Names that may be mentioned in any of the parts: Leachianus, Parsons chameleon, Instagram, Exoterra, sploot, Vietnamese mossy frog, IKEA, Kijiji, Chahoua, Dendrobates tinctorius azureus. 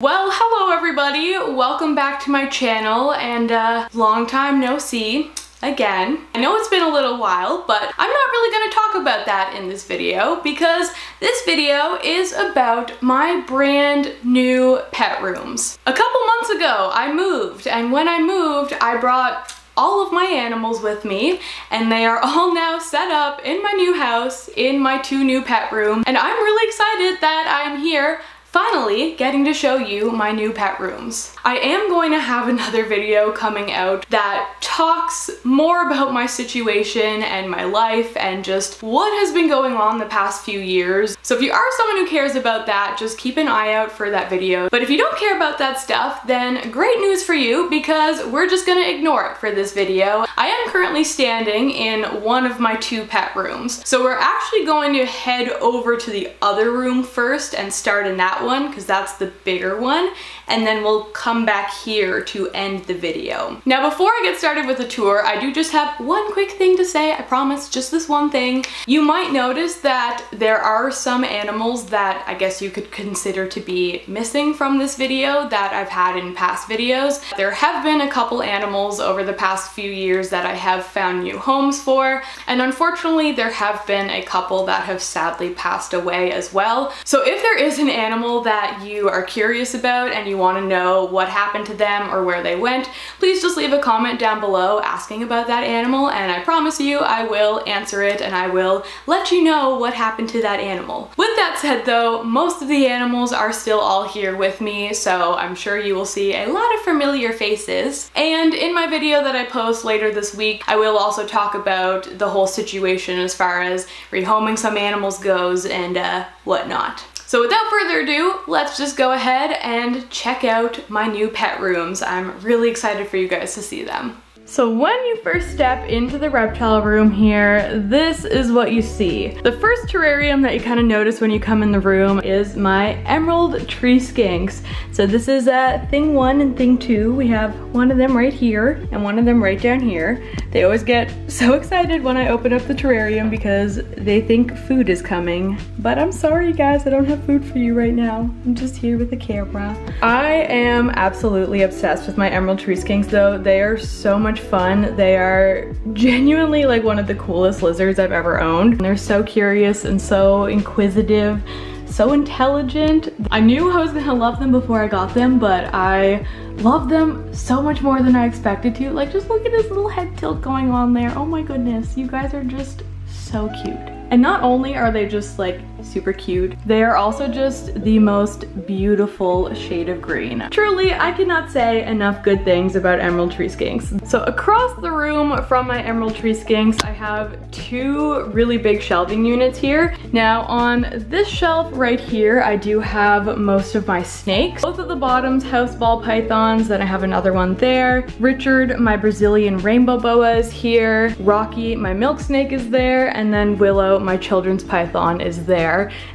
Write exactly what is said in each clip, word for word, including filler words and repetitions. Well, hello everybody, welcome back to my channel, and uh, long time no see again. I know it's been a little while, but I'm not really gonna talk about that in this video because this video is about my brand new pet rooms. A couple months ago, I moved, and when I moved, I brought all of my animals with me, and they are all now set up in my new house, in my two new pet rooms, and I'm really excited that I'm here finally getting to show you my new pet rooms. I am going to have another video coming out that talks more about my situation and my life and just what has been going on the past few years. So if you are someone who cares about that, just keep an eye out for that video. But if you don't care about that stuff, then great news for you, because we're just gonna ignore it for this video. I am currently standing in one of my two pet rooms. So we're actually going to head over to the other room first and start in that one. one because that's the bigger one, and then we'll come back here to end the video. Now, before I get started with the tour, I do just have one quick thing to say. I promise, just this one thing. You might notice that there are some animals that I guess you could consider to be missing from this video that I've had in past videos. There have been a couple animals over the past few years that I have found new homes for, and unfortunately there have been a couple that have sadly passed away as well. So if there is an animal that you are curious about and you want to know what happened to them or where they went, please just leave a comment down below asking about that animal, and I promise you I will answer it and I will let you know what happened to that animal. With that said though, most of the animals are still all here with me, so I'm sure you will see a lot of familiar faces. And in my video that I post later this week, I will also talk about the whole situation as far as rehoming some animals goes and uh, whatnot. So without further ado, let's just go ahead and check out my new pet rooms. I'm really excited for you guys to see them. So when you first step into the reptile room here, this is what you see. The first terrarium that you kind of notice when you come in the room is my emerald tree skinks. So this is uh, thing one and thing two. We have one of them right here and one of them right down here. They always get so excited when I open up the terrarium because they think food is coming. But I'm sorry guys, I don't have food for you right now. I'm just here with the camera. I am absolutely obsessed with my emerald tree skinks though. They are so much fun. They are genuinely like one of the coolest lizards I've ever owned. And they're so curious and so inquisitive, so intelligent. I knew I was gonna love them before I got them, but I love them so much more than I expected to. Like, just look at this little head tilt going on there. Oh my goodness, you guys are just so cute. And not only are they just like super cute, they are also just the most beautiful shade of green. Truly, I cannot say enough good things about emerald tree skinks. So across the room from my emerald tree skinks, I have two really big shelving units here. Now on this shelf right here, I do have most of my snakes. Both at the bottoms, house ball pythons, then I have another one there. Richard, my Brazilian rainbow boa, is here. Rocky, my milk snake, is there, and then Willow, my children's python, is there.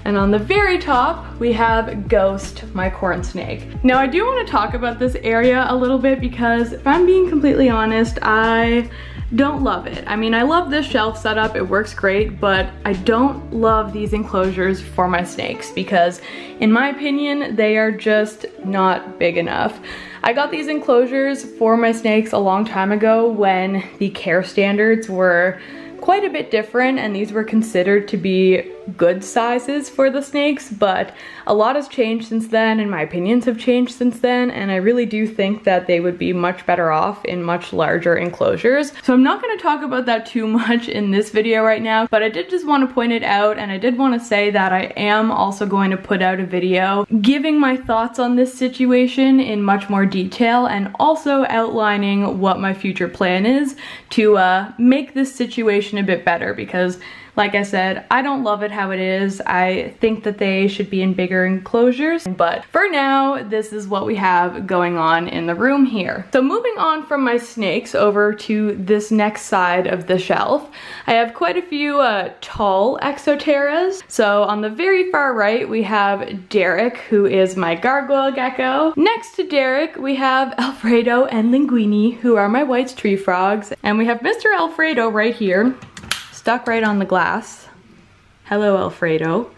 And on the very top, we have Ghost, my corn snake. Now I do want to talk about this area a little bit because if I'm being completely honest, I don't love it. I mean, I love this shelf setup, it works great, but I don't love these enclosures for my snakes because in my opinion, they are just not big enough. I got these enclosures for my snakes a long time ago when the care standards were quite a bit different, and these were considered to be good sizes for the snakes, but a lot has changed since then, and my opinions have changed since then, and I really do think that they would be much better off in much larger enclosures. So I'm not going to talk about that too much in this video right now, but I did just want to point it out, and I did want to say that I am also going to put out a video giving my thoughts on this situation in much more detail, and also outlining what my future plan is to uh, make this situation a bit better, because like I said, I don't love it how it is. I think that they should be in bigger enclosures, but for now, this is what we have going on in the room here. So moving on from my snakes over to this next side of the shelf, I have quite a few uh, tall exoteras. So on the very far right, we have Derek, who is my gargoyle gecko. Next to Derek, we have Alfredo and Linguini, who are my White's tree frogs. And we have Mister Alfredo right here, stuck right on the glass. Hello, Alfredo.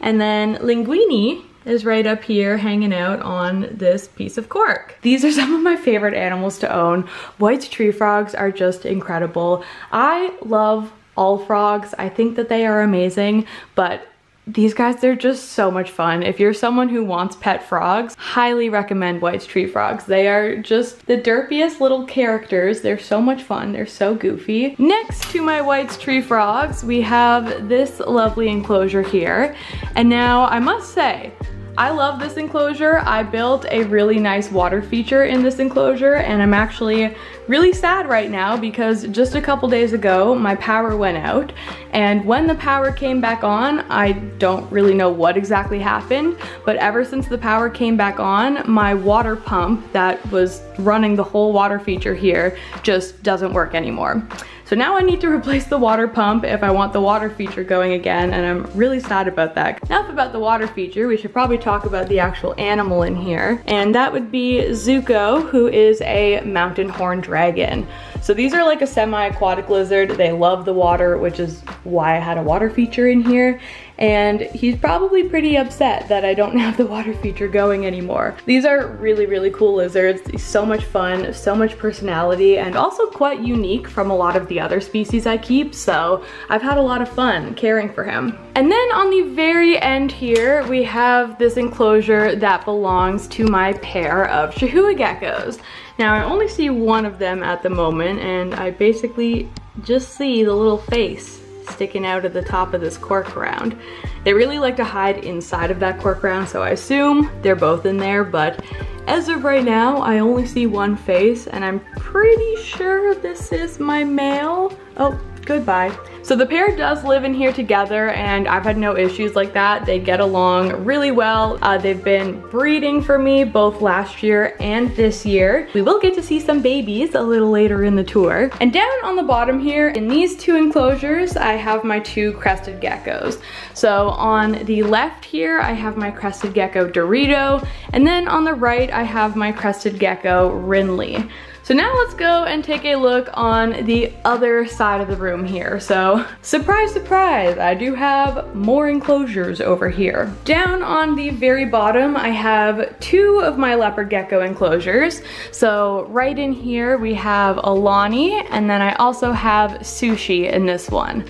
And then Linguini is right up here hanging out on this piece of cork. These are some of my favorite animals to own. White's tree frogs are just incredible. I love all frogs. I think that they are amazing, but these guys, they're just so much fun. If you're someone who wants pet frogs, highly recommend White's tree frogs. They are just the derpiest little characters. They're so much fun. They're so goofy. Next to my White's tree frogs, we have this lovely enclosure here. And now I must say, I love this enclosure. I built a really nice water feature in this enclosure, and I'm actually really sad right now because just a couple days ago my power went out, and when the power came back on, I don't really know what exactly happened, but ever since the power came back on, my water pump that was running the whole water feature here just doesn't work anymore. So now I need to replace the water pump if I want the water feature going again, and I'm really sad about that. Enough about the water feature, we should probably talk about the actual animal in here, and that would be Zuko, who is a mountain horned dragon. So these are like a semi-aquatic lizard. They love the water, which is why I had a water feature in here. And he's probably pretty upset that I don't have the water feature going anymore. These are really, really cool lizards. So much fun, so much personality, and also quite unique from a lot of the other species I keep, so I've had a lot of fun caring for him. And then on the very end here, we have this enclosure that belongs to my pair of Chahoua geckos. Now, I only see one of them at the moment, and I basically just see the little face sticking out at the top of this cork round. They really like to hide inside of that cork round, so I assume they're both in there, but as of right now, I only see one face, and I'm pretty sure this is my male. Oh, goodbye. So the pair does live in here together, and I've had no issues like that. They get along really well. Uh, they've been breeding for me both last year and this year. We will get to see some babies a little later in the tour. And down on the bottom here, in these two enclosures, I have my two crested geckos. So on the left here, I have my crested gecko Dorito, and then on the right, I have my crested gecko Rinley. So now let's go and take a look on the other side of the room here. So surprise, surprise, I do have more enclosures over here. Down on the very bottom, I have two of my leopard gecko enclosures. So right in here, we have Alani, and then I also have Sushi in this one.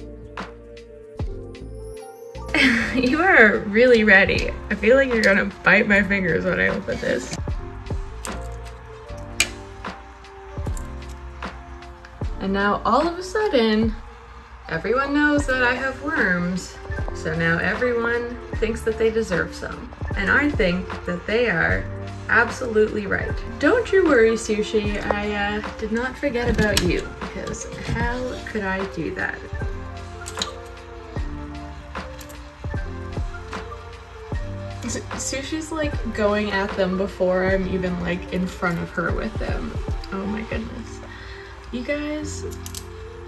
You are really ready. I feel like you're gonna bite my fingers when I open this. And now all of a sudden, everyone knows that I have worms. So now everyone thinks that they deserve some. And I think that they are absolutely right. Don't you worry, Sushi. I uh, did not forget about you, because how could I do that? Sushi's like going at them before I'm even like in front of her with them. Oh my goodness. You guys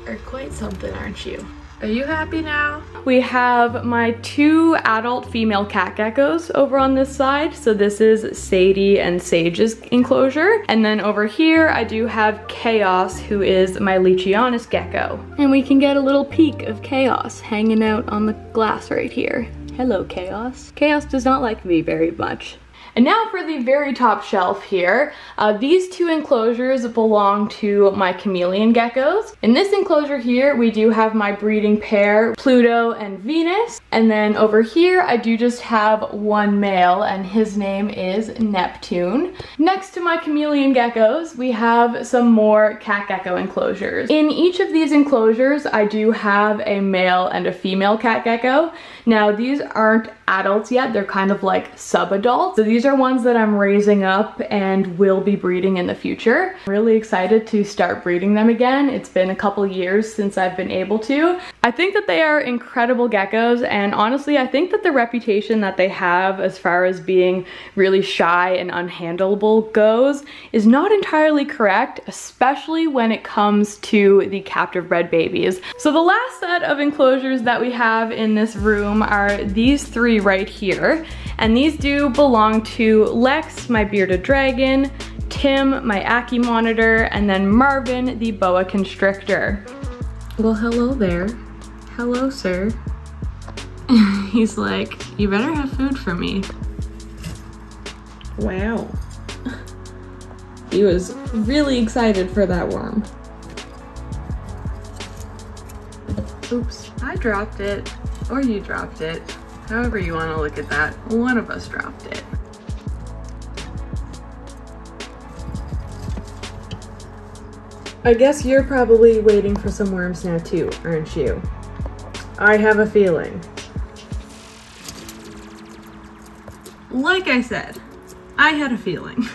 are quite something, aren't you? Are you happy now? We have my two adult female cat geckos over on this side. So this is Sadie and Sage's enclosure. And then over here, I do have Chaos, who is my Leachianus gecko. And we can get a little peek of Chaos hanging out on the glass right here. Hello, Chaos. Chaos does not like me very much. And now for the very top shelf here. Uh, these two enclosures belong to my chameleon geckos. In this enclosure here, we do have my breeding pair, Pluto and Venus. And then over here, I do just have one male, and his name is Neptune. Next to my chameleon geckos, we have some more cat gecko enclosures. In each of these enclosures, I do have a male and a female cat gecko. Now, these aren't adults yet. They're kind of like sub-adults. So these These are ones that I'm raising up and will be breeding in the future. I'm really excited to start breeding them again. It's been a couple years since I've been able to. I think that they are incredible geckos, and honestly, I think that the reputation that they have as far as being really shy and unhandleable goes is not entirely correct, especially when it comes to the captive bred babies. So the last set of enclosures that we have in this room are these three right here, and these do belong to to Lex, my bearded dragon, Tim, my Aki monitor, and then Marvin, the boa constrictor. Well, hello there. Hello, sir. He's like, you better have food for me. Wow. He was really excited for that worm. Oops, I dropped it, or you dropped it. However you want to look at that, one of us dropped it. I guess you're probably waiting for some worms now too, aren't you? I have a feeling. Like I said, I had a feeling.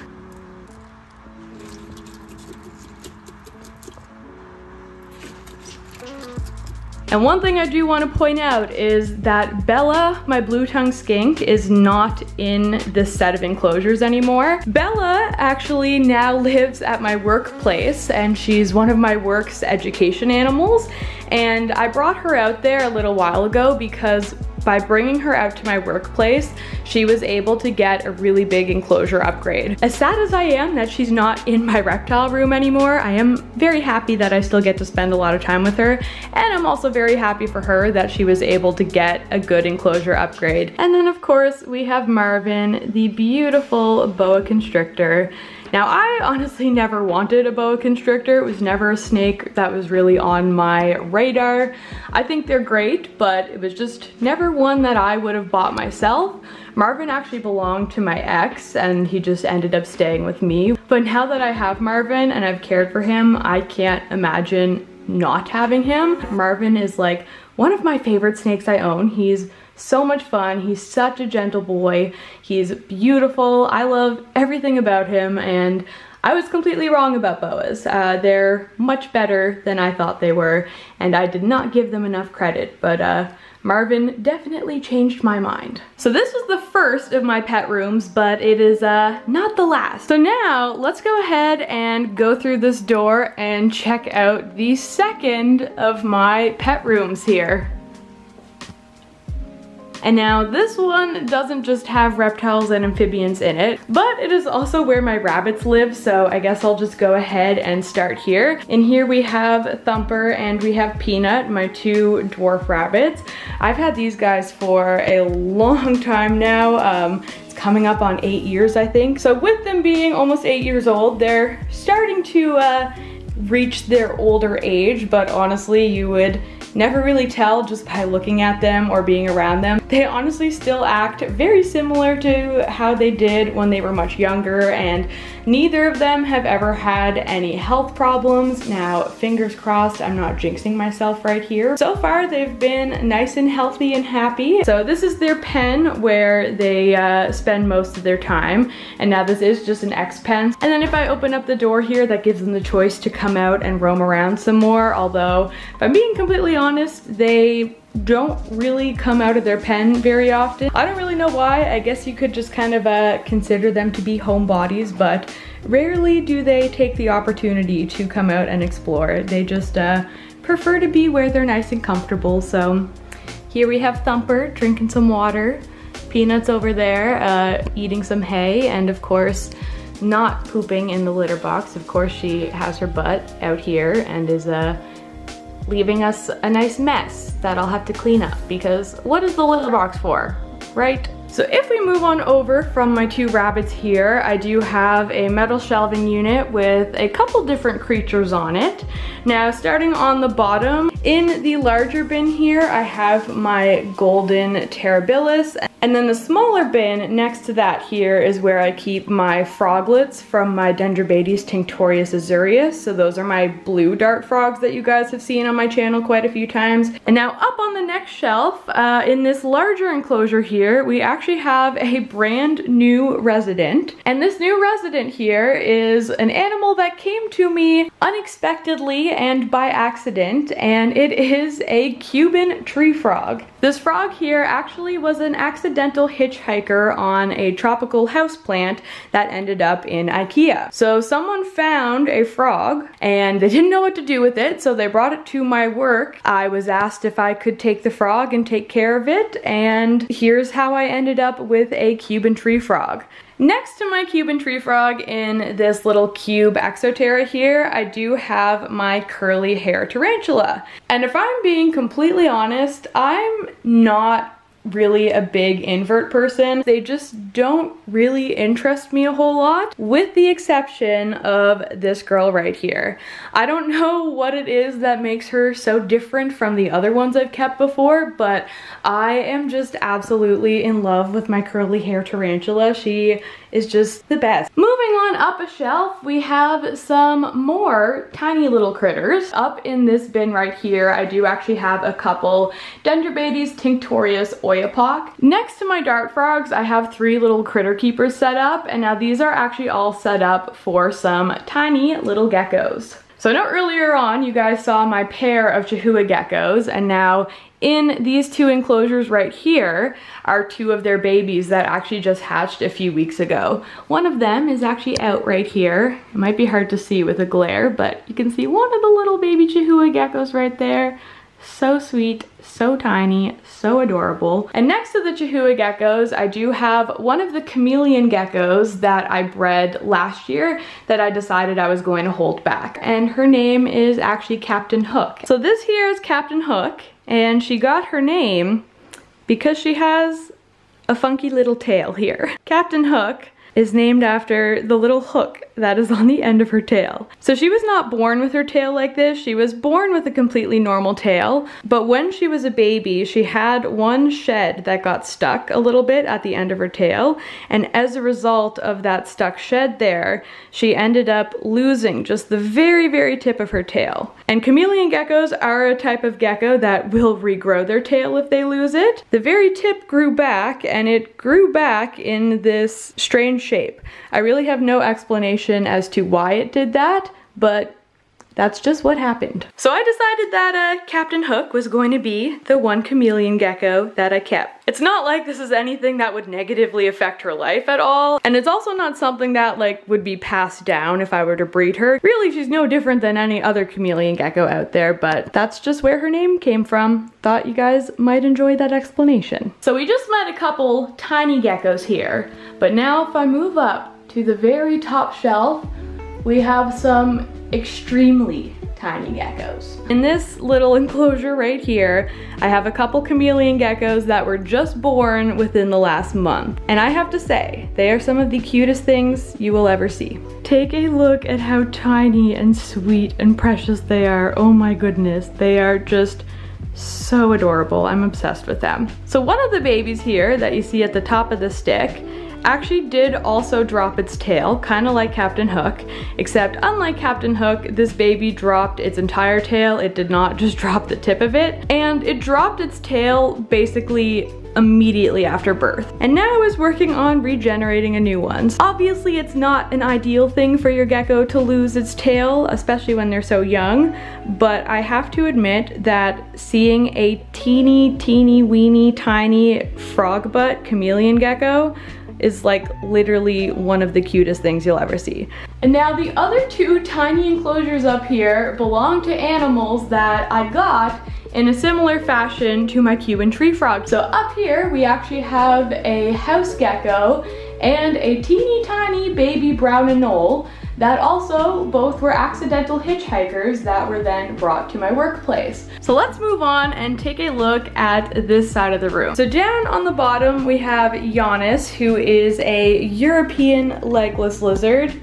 And one thing I do want to point out is that Bella, my blue-tongued skink, is not in this set of enclosures anymore. Bella actually now lives at my workplace, and she's one of my work's education animals. And I brought her out there a little while ago because by bringing her out to my workplace, she was able to get a really big enclosure upgrade. As sad as I am that she's not in my reptile room anymore, I am very happy that I still get to spend a lot of time with her. And I'm also very happy for her that she was able to get a good enclosure upgrade. And then of course, we have Marvin, the beautiful boa constrictor. Now, I honestly never wanted a boa constrictor. It was never a snake that was really on my radar. I think they're great, but it was just never one that I would have bought myself. Marvin actually belonged to my ex, and he just ended up staying with me. But now that I have Marvin and I've cared for him, I can't imagine not having him. Marvin is like one of my favorite snakes I own. He's so much fun. He's such a gentle boy. He's beautiful. I love everything about him, and I was completely wrong about boas. Uh, they're much better than I thought they were, and I did not give them enough credit, but uh, Marvin definitely changed my mind. So this was the first of my pet rooms, but it is uh, not the last. So now let's go ahead and go through this door and check out the second of my pet rooms here. And now this one doesn't just have reptiles and amphibians in it, but it is also where my rabbits live, so I guess I'll just go ahead and start here. In here we have Thumper and we have Peanut, my two dwarf rabbits. I've had these guys for a long time now. Um, coming up on eight years, I think. So with them being almost eight years old, they're starting to uh, reach their older age, but honestly, you would never really tell just by looking at them or being around them. They honestly still act very similar to how they did when they were much younger, and neither of them have ever had any health problems. Now, fingers crossed, I'm not jinxing myself right here. So far, they've been nice and healthy and happy. So this is their pen where they uh, spend most of their time. And now this is just an X pen. And then if I open up the door here, that gives them the choice to come out and roam around some more. Although, if I'm being completely honest, honest, they don't really come out of their pen very often. I don't really know why. I guess you could just kind of uh, consider them to be homebodies, but rarely do they take the opportunity to come out and explore. They just uh, prefer to be where they're nice and comfortable. So here we have Thumper drinking some water, Peanut's over there uh, eating some hay, and of course not pooping in the litter box. Of course she has her butt out here and is a uh, leaving us a nice mess that I'll have to clean up, because what is the litter box for, right? So if we move on over from my two rabbits here, I do have a metal shelving unit with a couple different creatures on it. Now, starting on the bottom, in the larger bin here, I have my golden terribilis. And then the smaller bin next to that here is where I keep my froglets from my Dendrobates tinctorius azureus. So those are my blue dart frogs that you guys have seen on my channel quite a few times. And now up on the next shelf, uh, in this larger enclosure here, we actually have a brand new resident. And this new resident here is an animal that came to me unexpectedly and by accident, and it is a Cuban tree frog. This frog here actually was an accident accidental hitchhiker on a tropical houseplant that ended up in IKEA. So someone found a frog and they didn't know what to do with it, so they brought it to my work. I was asked if I could take the frog and take care of it, and here's how I ended up with a Cuban tree frog. Next to my Cuban tree frog in this little cube Exoterra here, I do have my curly hair tarantula. And if I'm being completely honest, I'm not really a big invert person. They just don't really interest me a whole lot, with the exception of this girl right here. I don't know what it is that makes her so different from the other ones I've kept before, but I am just absolutely in love with my curly hair tarantula. She is just the best. Moving on up a shelf, we have some more tiny little critters. Up in this bin right here, I do actually have a couple Dendrobates tinctorius azureus. Next to my dart frogs, I have three little critter keepers set up, and now these are actually all set up for some tiny little geckos. So I know earlier on you guys saw my pair of Chahoua geckos, and now in these two enclosures right here are two of their babies that actually just hatched a few weeks ago. One of them is actually out right here. It might be hard to see with a glare, but you can see one of the little baby Chahoua geckos right there. So sweet, so tiny, so adorable. And next to the Chahoua geckos, I do have one of the chameleon geckos that I bred last year that I decided I was going to hold back. And her name is actually Captain Hook. So this here is Captain Hook, and she got her name because she has a funky little tail here. Captain Hook is named after the little hook that is on the end of her tail. So she was not born with her tail like this. She was born with a completely normal tail, but when she was a baby, she had one shed that got stuck a little bit at the end of her tail, and as a result of that stuck shed there, she ended up losing just the very, very tip of her tail. And chameleon geckos are a type of gecko that will regrow their tail if they lose it. The very tip grew back, and it grew back in this strange shape. I really have no explanation as to why it did that, but that's just what happened. So I decided that uh, Captain Hook was going to be the one chameleon gecko that I kept. It's not like this is anything that would negatively affect her life at all, and it's also not something that like would be passed down if I were to breed her. Really, she's no different than any other chameleon gecko out there, but that's just where her name came from. Thought you guys might enjoy that explanation. So we just met a couple tiny geckos here, but now if I move up to the very top shelf, we have some extremely tiny geckos. In this little enclosure right here, I have a couple chameleon geckos that were just born within the last month. And I have to say, they are some of the cutest things you will ever see. Take a look at how tiny and sweet and precious they are. Oh my goodness, they are just so adorable. I'm obsessed with them. So one of the babies here that you see at the top of the stick actually did also drop its tail, kind of like Captain Hook, except unlike Captain Hook, this baby dropped its entire tail. It did not just drop the tip of it, and it dropped its tail basically immediately after birth. And now is working on regenerating a new one. Obviously, it's not an ideal thing for your gecko to lose its tail, especially when they're so young, but I have to admit that seeing a teeny, teeny, weeny, tiny frog butt chameleon gecko is like literally one of the cutest things you'll ever see. And now the other two tiny enclosures up here belong to animals that I got in a similar fashion to my Cuban tree frog. So up here we actually have a house gecko and a teeny tiny baby brown anole that also both were accidental hitchhikers that were then brought to my workplace. So let's move on and take a look at this side of the room. So down on the bottom, we have Leachianus, who is a European legless lizard.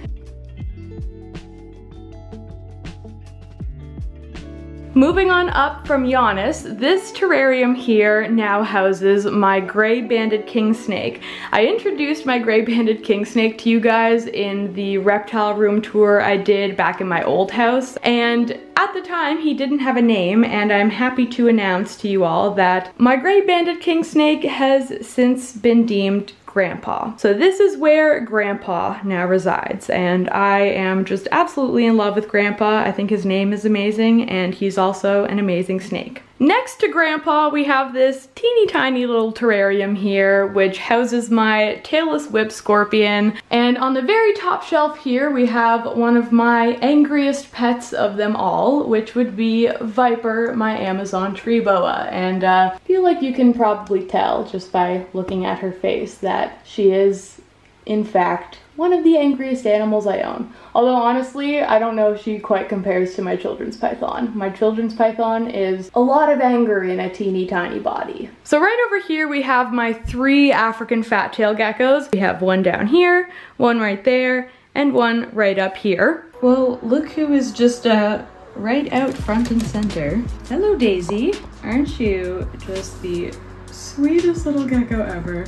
Moving on up from Leachianus, this terrarium here now houses my gray-banded king snake. I introduced my gray-banded king snake to you guys in the reptile room tour I did back in my old house, and at the time he didn't have a name, and I'm happy to announce to you all that my gray-banded king snake has since been deemed Grandpa. So this is where Grandpa now resides, and I am just absolutely in love with Grandpa. I think his name is amazing, and he's also an amazing snake. Next to Grandpa, we have this teeny tiny little terrarium here, which houses my tailless whip scorpion. And on the very top shelf here, we have one of my angriest pets of them all, which would be Viper, my Amazon tree boa. And uh, I feel like you can probably tell just by looking at her face that she is, in fact, one of the angriest animals I own. Although honestly, I don't know if she quite compares to my children's python. My children's python is a lot of anger in a teeny tiny body. So right over here we have my three African fat tail geckos. We have one down here, one right there, and one right up here. Well, look who is just uh, right out front and center. Hello, Daisy. Aren't you just the sweetest little gecko ever?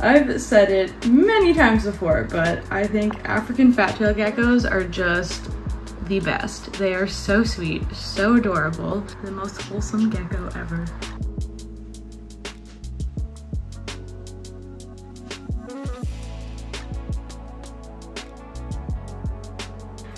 I've said it many times before, but I think African fat tail geckos are just the best. They are so sweet, so adorable, the most wholesome gecko ever.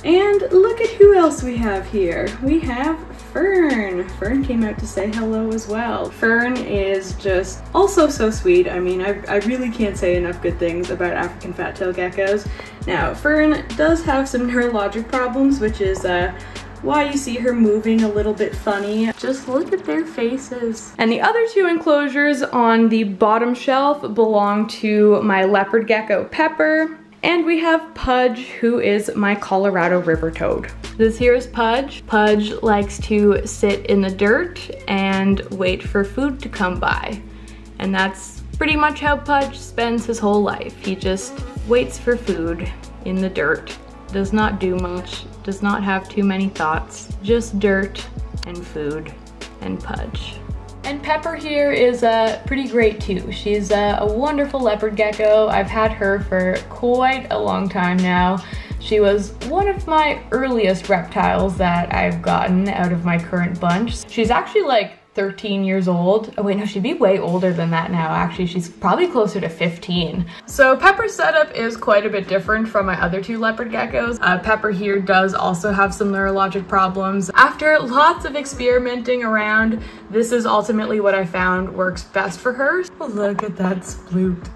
And look at who else we have here. We have Fern. Fern came out to say hello as well. Fern is just also so sweet. I mean, I, I really can't say enough good things about African fat tail geckos. Now, Fern does have some neurologic problems, which is uh, why you see her moving a little bit funny. Just look at their faces. And the other two enclosures on the bottom shelf belong to my leopard gecko, Pepper. And we have Pudge, who is my Colorado River toad. This here is Pudge. Pudge likes to sit in the dirt and wait for food to come by. And that's pretty much how Pudge spends his whole life. He just waits for food in the dirt, does not do much, does not have too many thoughts, just dirt and food and Pudge. And Pepper here is uh, pretty great too. She's uh, a wonderful leopard gecko. I've had her for quite a long time now. She was one of my earliest reptiles that I've gotten out of my current bunch. She's actually like thirteen years old. Oh wait, no, she'd be way older than that now, actually. She's probably closer to fifteen. So Pepper's setup is quite a bit different from my other two leopard geckos. Uh, Pepper here does also have some neurologic problems. After lots of experimenting around, this is ultimately what I found works best for her. Look at that sploot.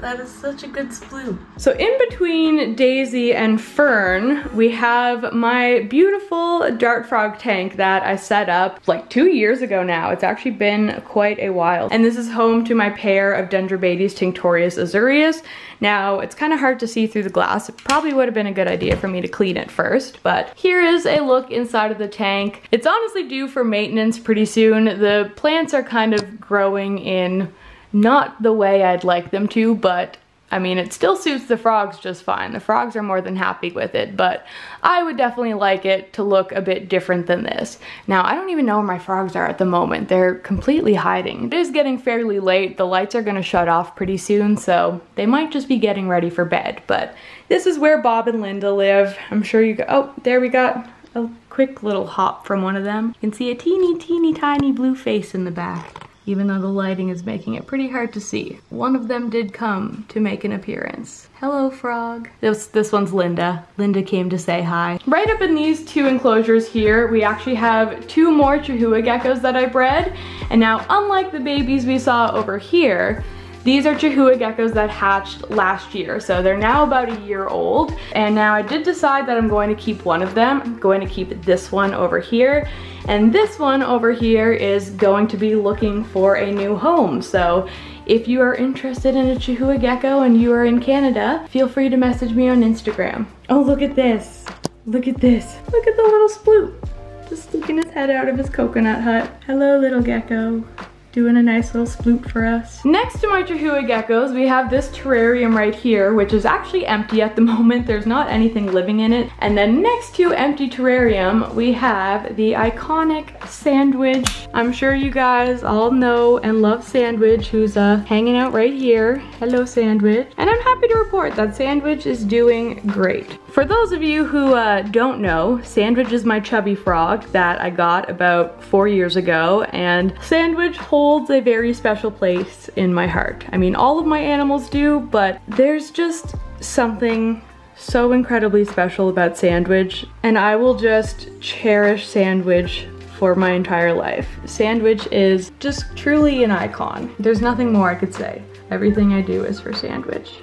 That is such a good sploot. So in between Daisy and Fern, we have my beautiful dart frog tank that I set up like two years ago now. It's actually been quite a while. And this is home to my pair of Dendrobates tinctorius azureus. Now, it's kind of hard to see through the glass. It probably would have been a good idea for me to clean it first, but here is a look inside of the tank. It's honestly due for maintenance pretty soon. The plants are kind of growing in not the way I'd like them to, but I mean, it still suits the frogs just fine. The frogs are more than happy with it, but I would definitely like it to look a bit different than this. Now, I don't even know where my frogs are at the moment. They're completely hiding. It is getting fairly late. The lights are gonna shut off pretty soon, so they might just be getting ready for bed, but this is where Bob and Linda live. I'm sure you go, oh, there we got a quick little hop from one of them. You can see a teeny, teeny, tiny blue face in the back, even though the lighting is making it pretty hard to see. One of them did come to make an appearance. Hello, frog. This, this one's Linda. Linda came to say hi. Right up in these two enclosures here, we actually have two more Chahoua geckos that I bred. And now, unlike the babies we saw over here, these are Chahoua geckos that hatched last year, so they're now about a year old. And now I did decide that I'm going to keep one of them. I'm going to keep this one over here. And this one over here is going to be looking for a new home. So if you are interested in a Chahoua gecko and you are in Canada, feel free to message me on Instagram. Oh, look at this. Look at this. Look at the little sploot. Just sticking his head out of his coconut hut. Hello, little gecko. Doing a nice little sploot for us. Next to my Chahoua geckos, we have this terrarium right here, which is actually empty at the moment. There's not anything living in it. And then next to empty terrarium, we have the iconic Sandwich. I'm sure you guys all know and love Sandwich, who's uh, hanging out right here. Hello, Sandwich. And I'm happy to report that Sandwich is doing great. For those of you who uh, don't know, Sandwich is my chubby frog that I got about four years ago, and Sandwich holds a very special place in my heart. I mean, all of my animals do, but there's just something so incredibly special about Sandwich, and I will just cherish Sandwich for my entire life. Sandwich is just truly an icon. There's nothing more I could say. Everything I do is for Sandwich.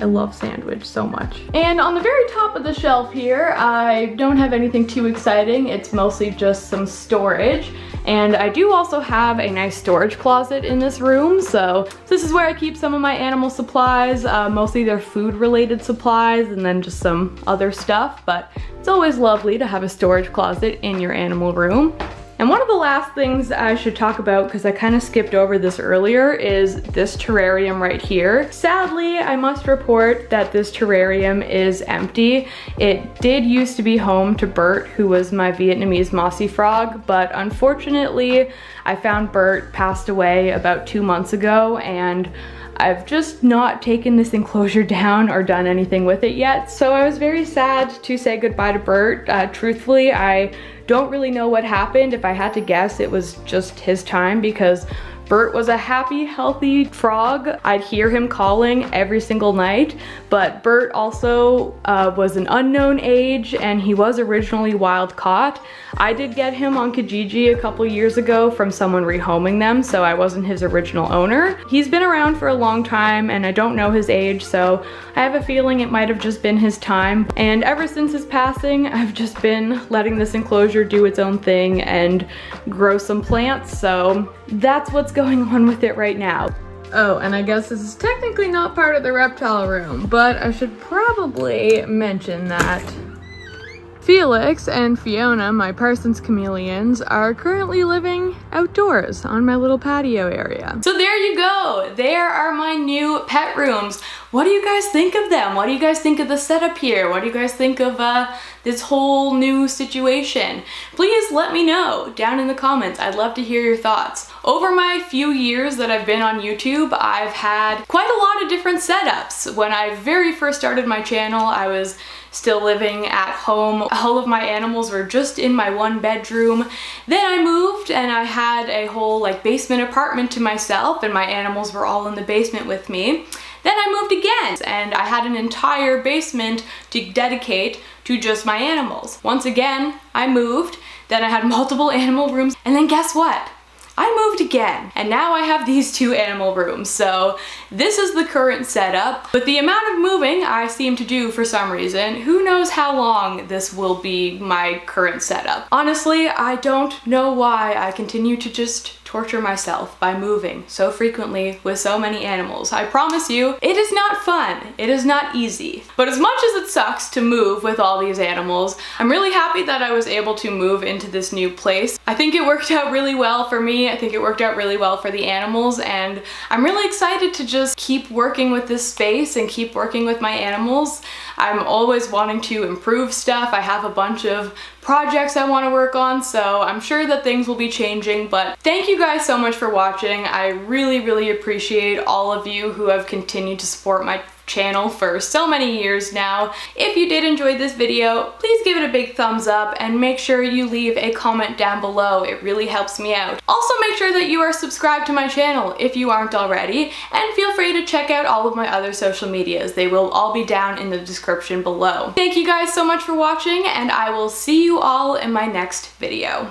I love sandwich so much. And on the very top of the shelf here, I don't have anything too exciting. It's mostly just some storage. And I do also have a nice storage closet in this room, so this is where I keep some of my animal supplies, uh, mostly their food-related supplies and then just some other stuff, but it's always lovely to have a storage closet in your animal room. And one of the last things I should talk about, because I kind of skipped over this earlier, is this terrarium right here. Sadly, I must report that this terrarium is empty. It did used to be home to Bert, who was my Vietnamese mossy frog, but unfortunately, I found Bert passed away about two months ago, and I've just not taken this enclosure down or done anything with it yet, so I was very sad to say goodbye to Bert. Uh, truthfully, I don't really know what happened. If I had to guess, it was just his time, because Bert was a happy, healthy frog. I'd hear him calling every single night, but Bert also uh, was an unknown age, and he was originally wild caught. I did get him on Kijiji a couple years ago from someone rehoming them, so I wasn't his original owner. He's been around for a long time, and I don't know his age, so I have a feeling it might have just been his time. And ever since his passing, I've just been letting this enclosure do its own thing and grow some plants, so that's what's going on with it right now. Oh, and I guess this is technically not part of the reptile room, but I should probably mention that Felix and Fiona, my Parsons chameleons, are currently living outdoors on my little patio area. So there you go! There are my new pet rooms. What do you guys think of them? What do you guys think of the setup here? What do you guys think of uh, this whole new situation? Please let me know down in the comments. I'd love to hear your thoughts. Over my few years that I've been on YouTube, I've had quite a lot of different setups. When I very first started my channel, I was still living at home. All of my animals were just in my one bedroom. Then I moved and I had a whole like basement apartment to myself, and my animals were all in the basement with me. Then I moved again, and I had an entire basement to dedicate to just my animals. Once again, I moved, then I had multiple animal rooms, and then guess what? I moved again, and now I have these two animal rooms. So this is the current setup. With the amount of moving I seem to do for some reason, who knows how long this will be my current setup. Honestly, I don't know why I continue to just torture myself by moving so frequently with so many animals. I promise you, it is not fun. It is not easy. But as much as it sucks to move with all these animals, I'm really happy that I was able to move into this new place. I think it worked out really well for me. I think it worked out really well for the animals, and I'm really excited to just keep working with this space and keep working with my animals. I'm always wanting to improve stuff. I have a bunch of projects I want to work on, so I'm sure that things will be changing, but thank you guys so much for watching. I really, really appreciate all of you who have continued to support my channel for so many years now. If you did enjoy this video, please give it a big thumbs up and make sure you leave a comment down below. It really helps me out. Also, make sure that you are subscribed to my channel if you aren't already, and feel free to check out all of my other social medias. They will all be down in the description below. Thank you guys so much for watching, and I will see you all in my next video.